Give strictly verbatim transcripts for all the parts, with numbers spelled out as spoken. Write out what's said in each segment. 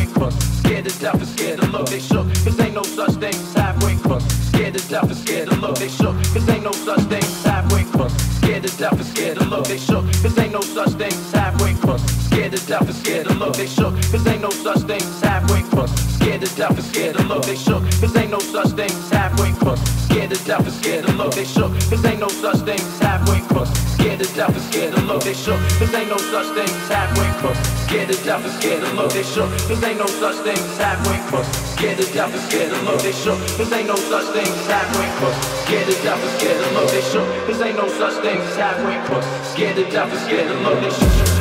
halfway crooks, scared to death and scared to look, they shook, cause ain't no such thing as halfway crooks, scared to death and scared to look, they shook, cause ain't no such thing as halfway crooks, scared to death and scared to look, they shook, cause ain't no such thing as halfway crooks, scared to death and scared to look, they shook, cause ain't no such thing as halfway crooks, scared to death and scared to look, they shook, cause ain't no such thing as halfway crooks, scared to death and scared to look, they shook, cause ain't no such thing as halfway crooks, scared to death and scared to look, they shook, cause ain't no such thing as halfway crooks, scared to death and scared to look, they shook, cause ain't no such thing as halfway crooks, scared to death and scared to look, they shook, cause ain't no such thing as halfway crooks, scared to death and scared to look, they shook, cause ain't no such thing as halfway crooks, scared to death and scared to look, they shook.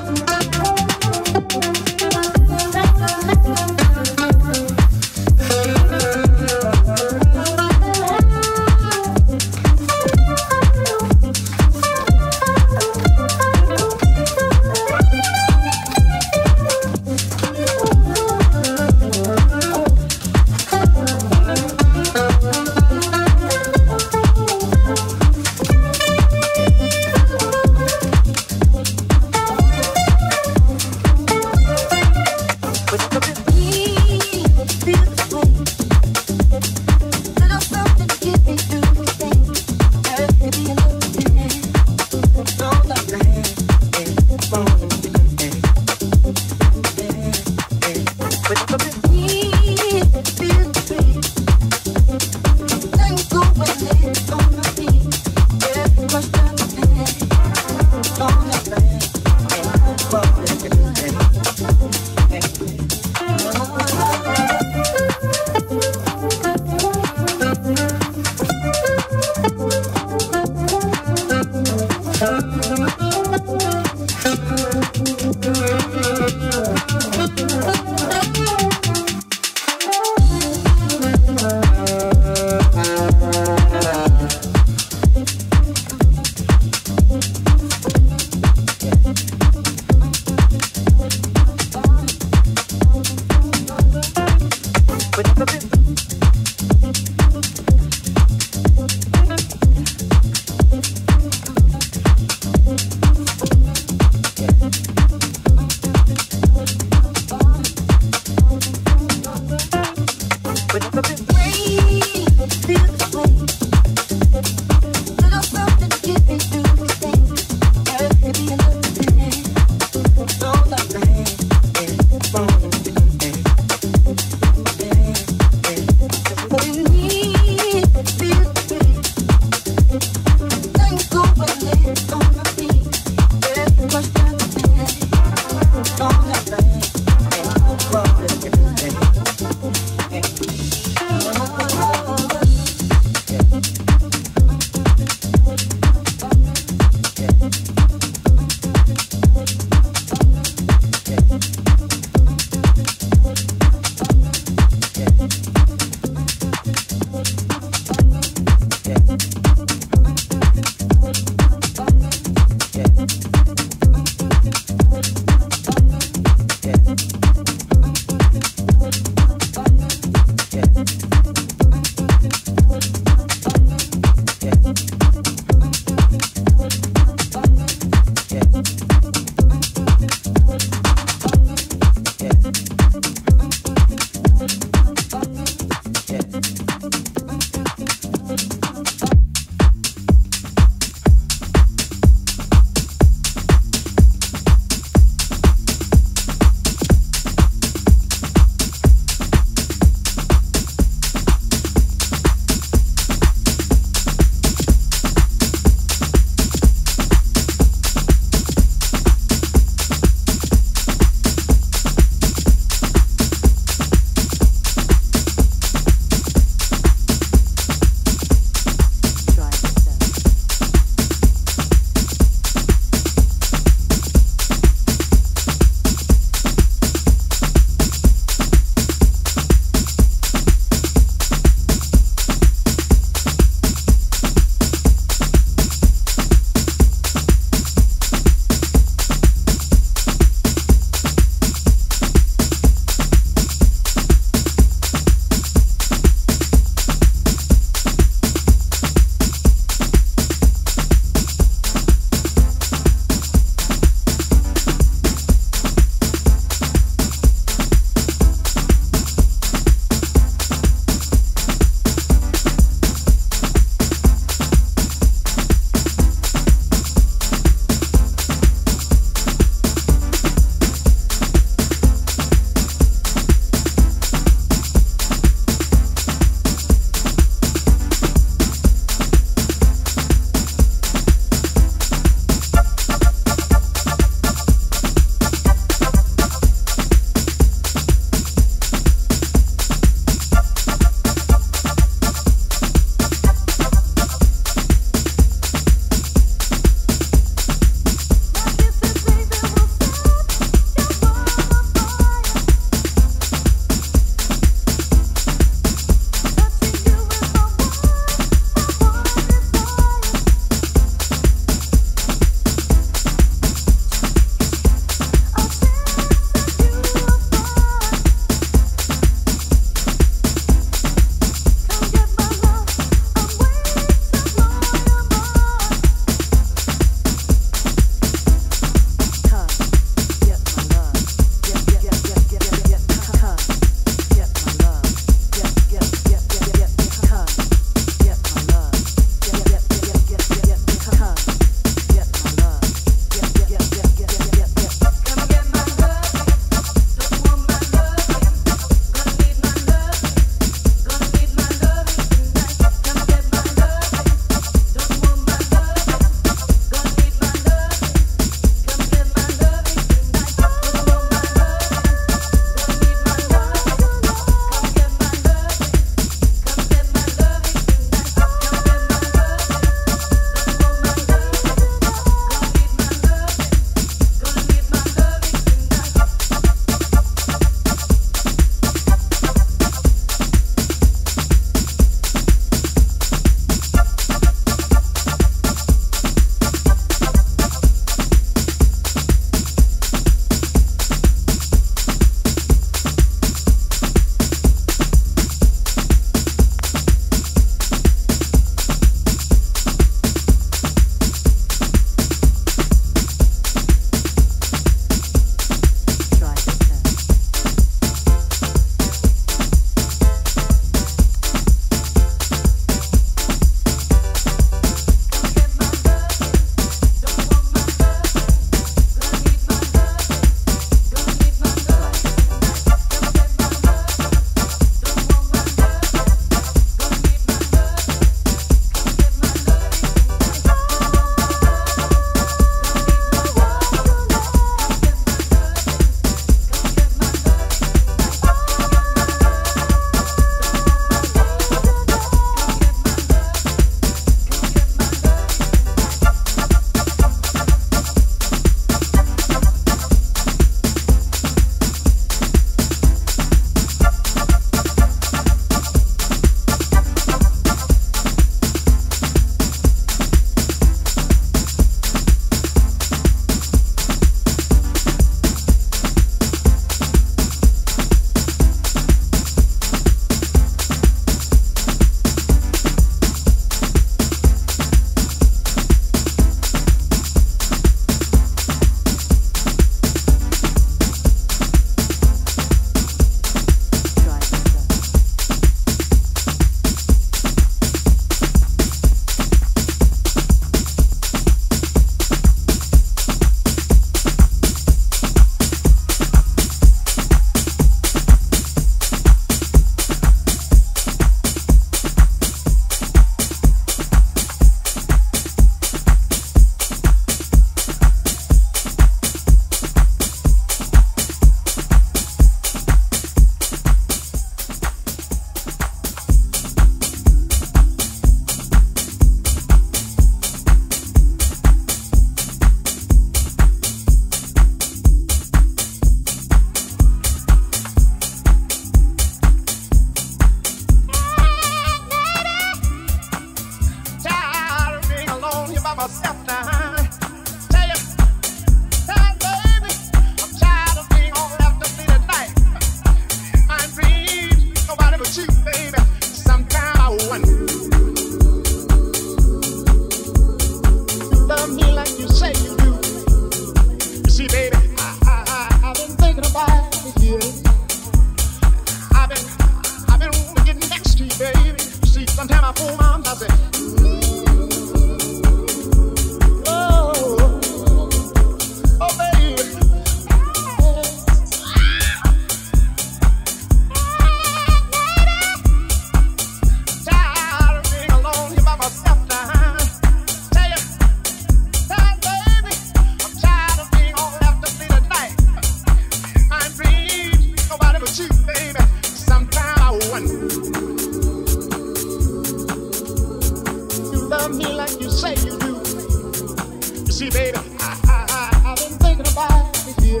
baby. I, I, I, I've been thinking about you.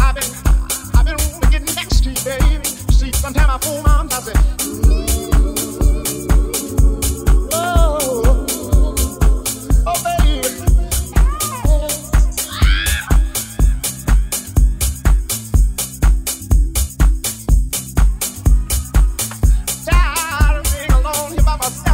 I've been, I've been wanting to get next to you, baby. See, sometimes I fool my arms, I say, oh, oh, baby. Yeah. Tired of being alone here by myself.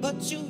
But you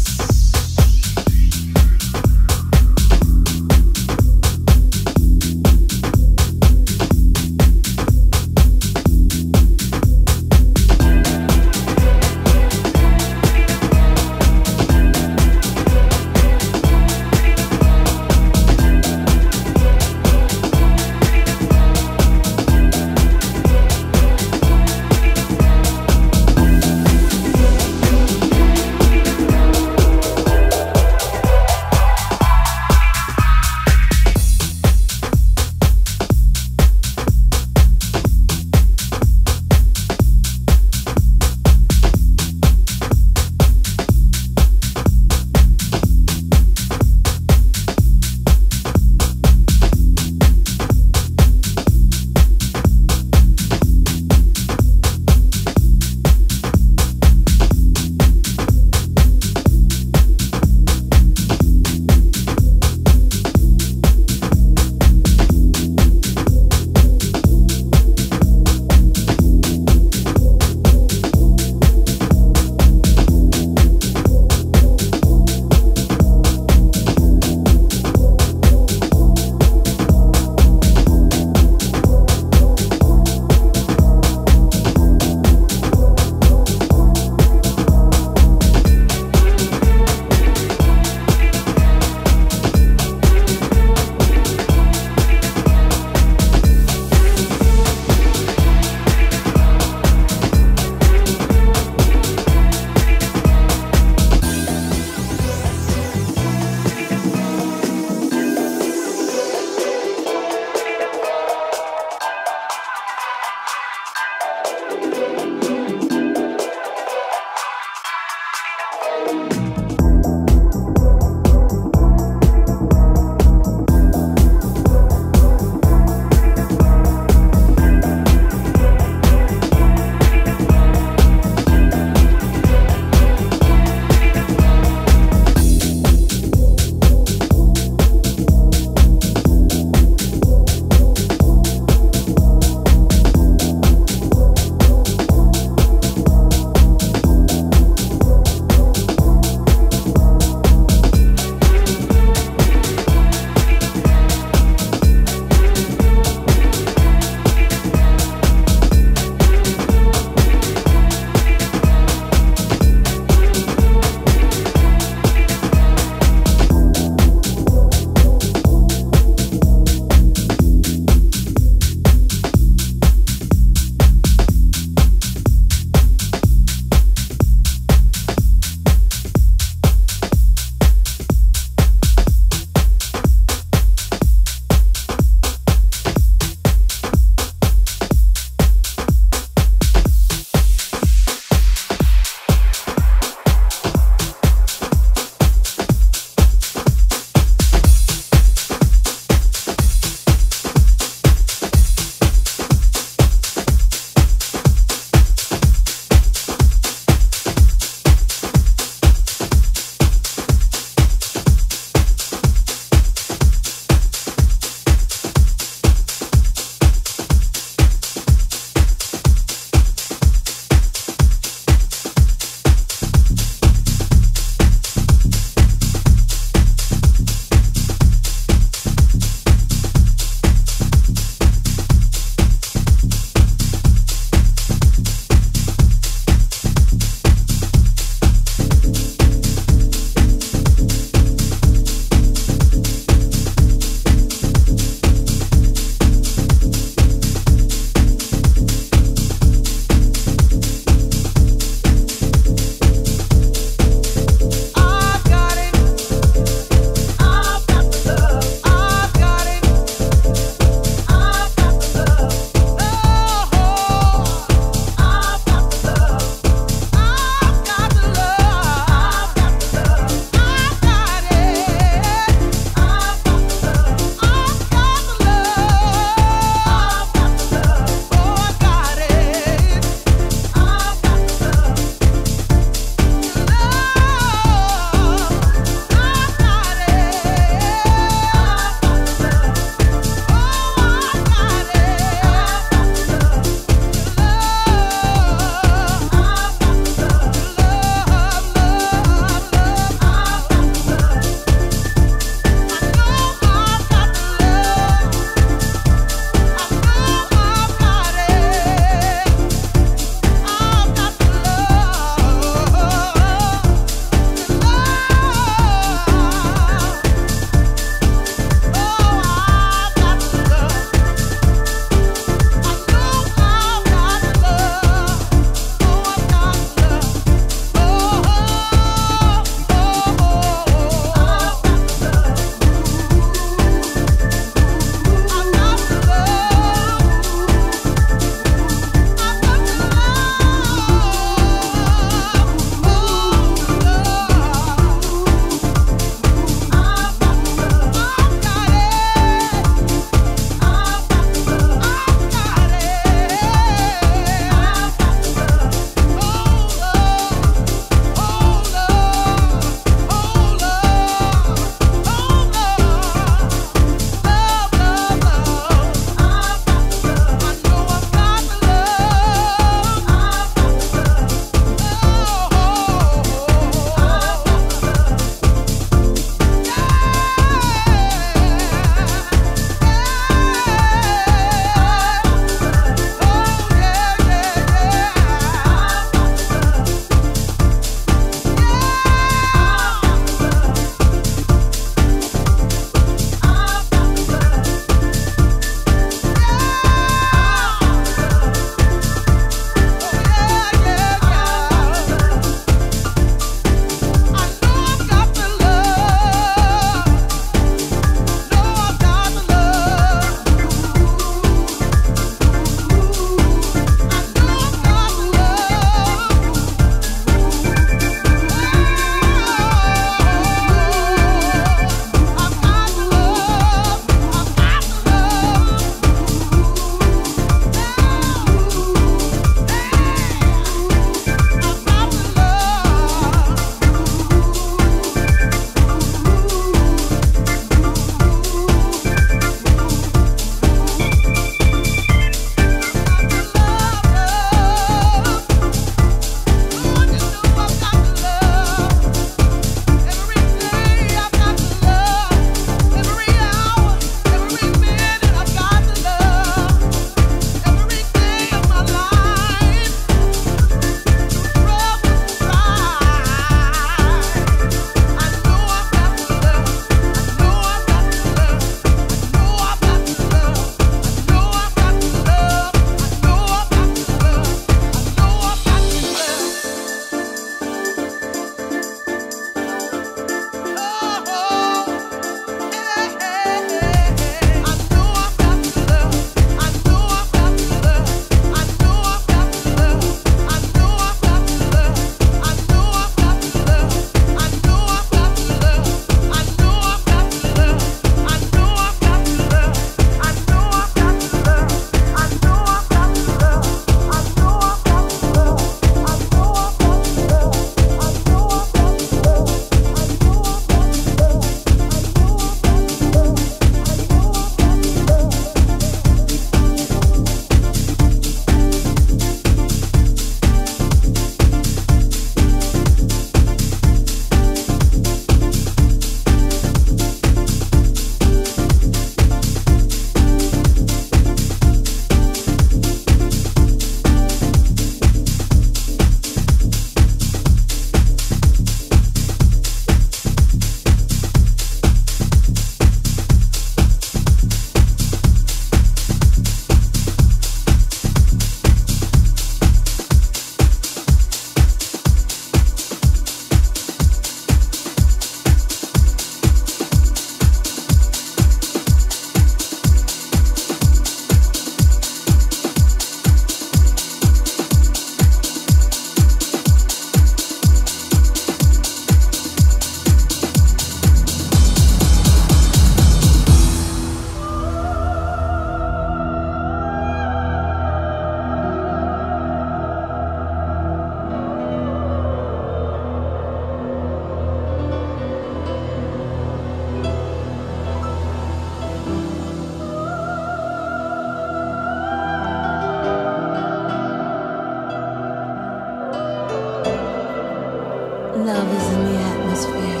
Love is in the atmosphere.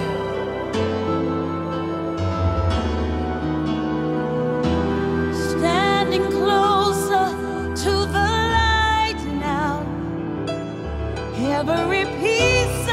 Standing closer to the light now. Every piece